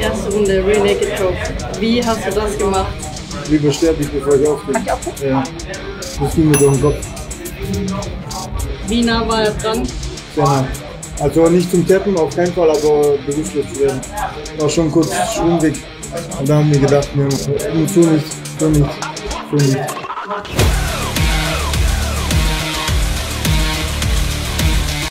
Erste Runde Rear Naked Choke. Wie hast du das gemacht? Lieber sterb ich, bevor ich aufgehe. Kann ich aufgehen? Ja. Das ging mir durch den Kopf. Wie nah war er dran? Sehr nah. Also nicht zum Tappen, auf keinen Fall, aber bewusstlos zu werden. War schon kurz schwungig. Und da haben wir gedacht, nee, so nicht.